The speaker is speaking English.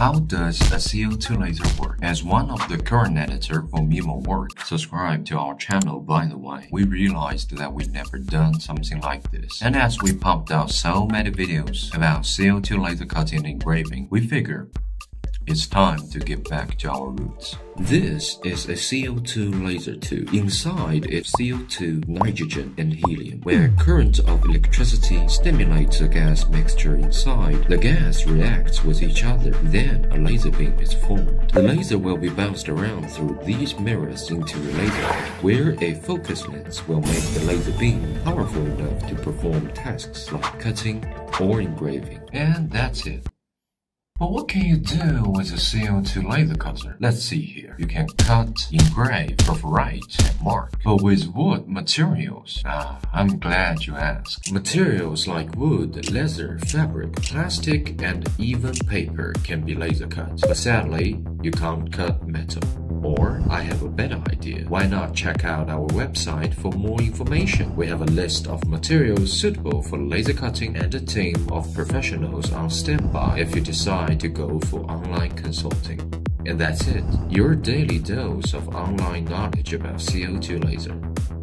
How does a CO2 laser work? As one of the current editor for MimoWork, subscribe to our channel by the way. We realized that we'd never done something like this. And as we pumped out so many videos about CO2 laser cutting and engraving, we figured it's time to get back to our roots. This is a CO2 laser tube. Inside is CO2, nitrogen, and helium. Where a current of electricity stimulates a gas mixture inside, the gas reacts with each other. Then a laser beam is formed. The laser will be bounced around through these mirrors into a laser head, where a focus lens will make the laser beam powerful enough to perform tasks like cutting or engraving. And that's it. But what can you do with a CO2 laser cutter? Let's see here. You can cut, engrave, perforate, and mark. But with what materials? I'm glad you asked. Materials like wood, leather, fabric, plastic, and even paper can be laser cut. But sadly, you can't cut metal. Or, I have a better idea. Why not check out our website for more information? We have a list of materials suitable for laser cutting and a team of professionals on standby if you decide to go for online consulting. And that's it, your daily dose of online knowledge about CO2 laser.